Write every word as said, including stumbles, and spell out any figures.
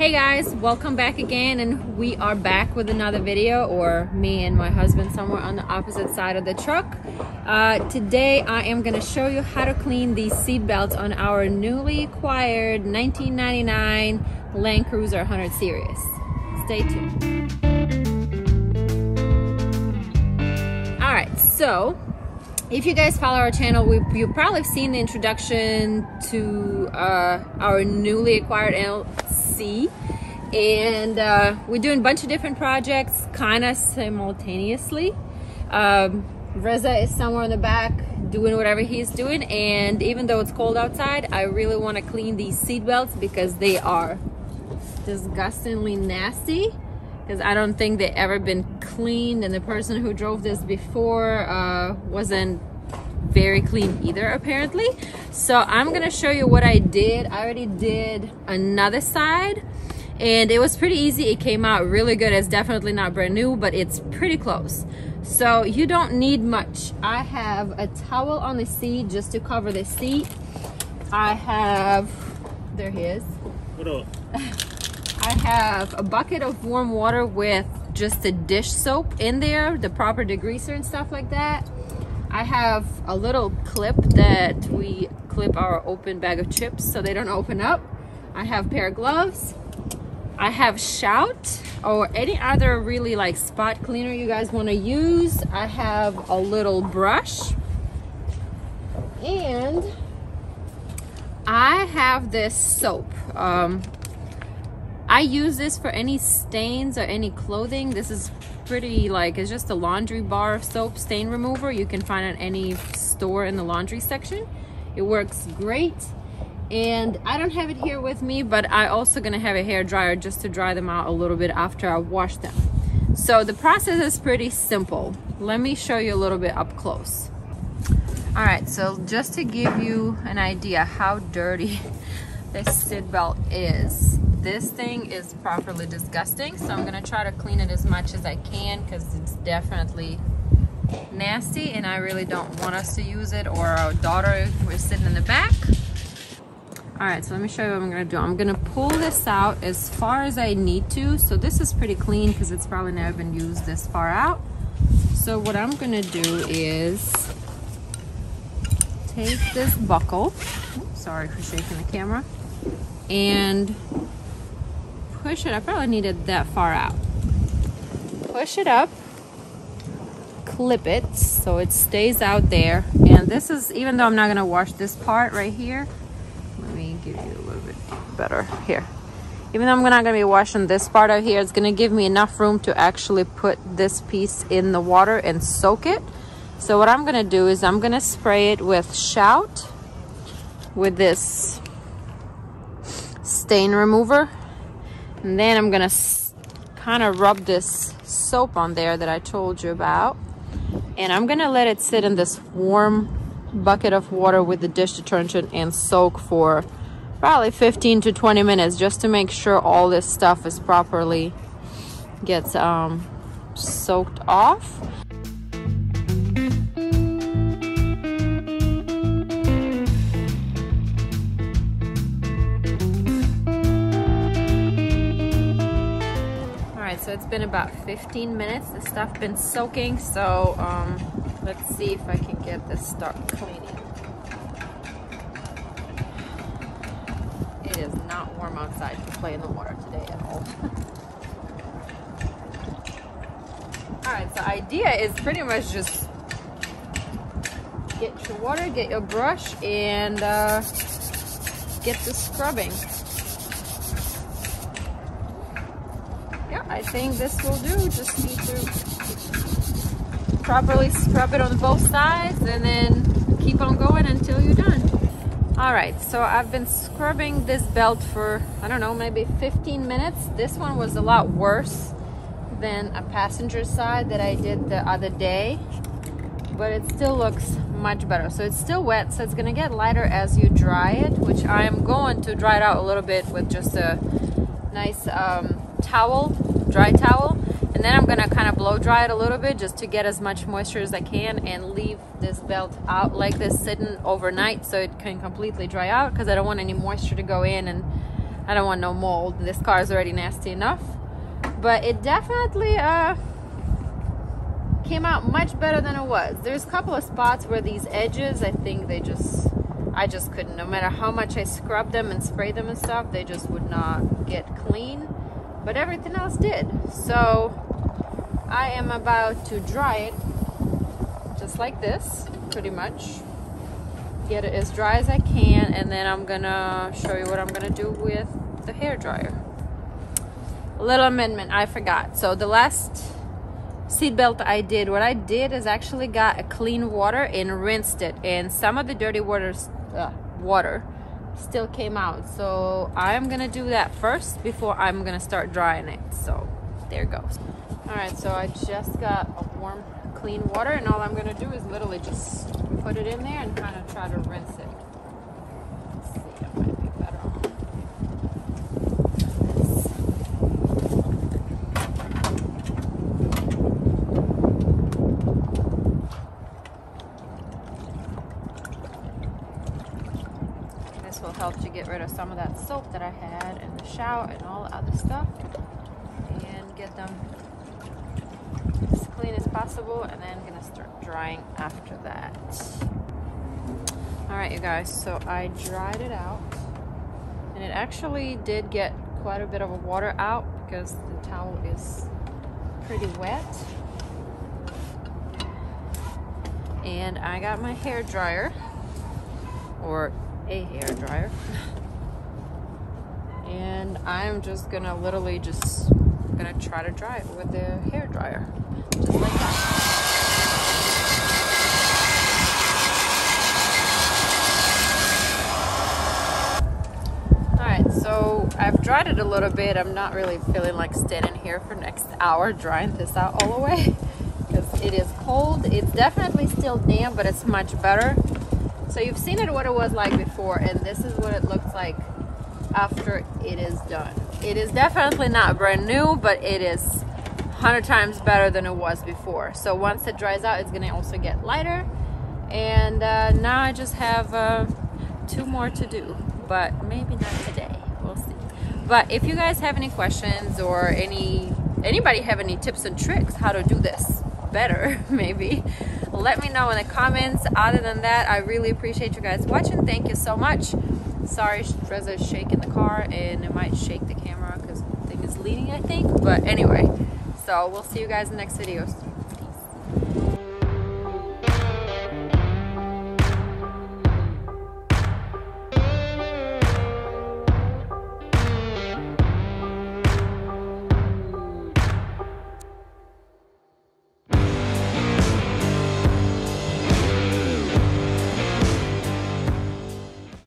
Hey guys, welcome back again, and we are back with another video, or me and my husband somewhere on the opposite side of the truck. Uh, today I am going to show you how to clean these seat belts on our newly acquired nineteen ninety-nine Land Cruiser one hundred series. Stay tuned. Alright, so if you guys follow our channel, we, you probably have seen the introduction to uh, our newly acquired L C, and uh, we're doing a bunch of different projects kind of simultaneously. um, Reza is somewhere in the back doing whatever he's doing, and even though it's cold outside, I really want to clean these seat belts because they are disgustingly nasty, because I don't think they've ever been cleaned, and the person who drove this before uh, wasn't very clean either apparently. So I'm gonna show you what I did. I already did another side and it was pretty easy. It came out really good. It's definitely not brand new, but it's pretty close. So you don't need much. I have a towel on the seat just to cover the seat. I have, there he is. What up? I have a bucket of warm water with just a dish soap in there, the proper degreaser and stuff like that. I have a little clip that we clip our open bag of chips so they don't open up. I have a pair of gloves. I have Shout or any other really like spot cleaner you guys want to use. I have a little brush, and I have this soap. Um, I use this for any stains or any clothing. This is pretty, like, it's just a laundry bar soap stain remover. You can find it at any store in the laundry section. It works great. And I don't have it here with me, but I also gonna have a hair dryer just to dry them out a little bit after I wash them. So the process is pretty simple. Let me show you a little bit up close. All right, so just to give you an idea how dirty this seat belt is. This thing is properly disgusting, so I'm gonna try to clean it as much as I can because it's definitely nasty, and I really don't want us to use it or our daughter who is sitting in the back. All right, so let me show you what I'm gonna do. I'm gonna pull this out as far as I need to. So this is pretty clean because it's probably never been used this far out. So what I'm gonna do is take this buckle, oops, sorry for shaking the camera, and push it. I probably need it that far out. Push it up, clip it so it stays out there. And this is, even though I'm not gonna wash this part right here, let me give you a little bit better here. Even though I'm not gonna be washing this part out here, it's gonna give me enough room to actually put this piece in the water and soak it. So what I'm gonna do is I'm gonna spray it with Shout, with this stain remover. And then I'm gonna kind of rub this soap on there that I told you about. And I'm gonna let it sit in this warm bucket of water with the dish detergent and soak for probably fifteen to twenty minutes just to make sure all this stuff is properly gets um, soaked off. So it's been about fifteen minutes. The stuff's been soaking, so um, let's see if I can get this start cleaning. It is not warm outside to play in the water today at all. Alright, so idea is pretty much just get your water, get your brush, and uh, get to scrubbing. I think this will do. Just need to properly scrub it on both sides and then keep on going until you're done. All right, so I've been scrubbing this belt for, I don't know, maybe fifteen minutes. This one was a lot worse than a passenger side that I did the other day, but it still looks much better. So it's still wet, so it's gonna get lighter as you dry it, which I am going to dry it out a little bit with just a nice um, towel. Dry towel, and then I'm gonna kind of blow dry it a little bit just to get as much moisture as I can, and leave this belt out like this sitting overnight so it can completely dry out, because I don't want any moisture to go in and I don't want no mold. This car is already nasty enough, but it definitely uh came out much better than it was. There's a couple of spots where these edges, I think they just, I just couldn't, no matter how much I scrubbed them and sprayed them and stuff, they just would not get clean, but everything else did. So I am about to dry it just like this, pretty much get it as dry as I can, and then I'm gonna show you what I'm gonna do with the hair dryer. A little amendment I forgot. So the last seat belt I did, what I did is actually got a clean water and rinsed it, and some of the dirty waters uh, water still came out, so I'm gonna do that first before I'm gonna start drying it. So there goes. All right, so I just got a warm clean water, and all I'm gonna do is literally just put it in there and kind of try to rinse it. Let's see, that might be better on this. This will help to get rid of some of that soap that I had in the shower and all the other stuff, and get them as clean as possible, and then I'm gonna start drying after that. All right, you guys, so I dried it out, and it actually did get quite a bit of water out because the towel is pretty wet. And I got my hair dryer, or a hair dryer, and I'm just gonna literally just gonna try to dry it with the hair dryer, just like that. So I've dried it a little bit. I'm not really feeling like standing here for next hour drying this out all the way because it is cold. It's definitely still damp, but it's much better. So you've seen it what it was like before, and this is what it looks like after it is done. It is definitely not brand new, but it is a hundred times better than it was before. So once it dries out, it's gonna also get lighter. And uh, now I just have uh, two more to do, but maybe not today. We'll see. But if you guys have any questions, or any anybody have any tips and tricks how to do this better, maybe let me know in the comments. Other than that, I really appreciate you guys watching. Thank you so much. Sorry, Dreza's shaking the car, and it might shake the camera because the thing is leaning, I think. But anyway, so we'll see you guys in the next videos.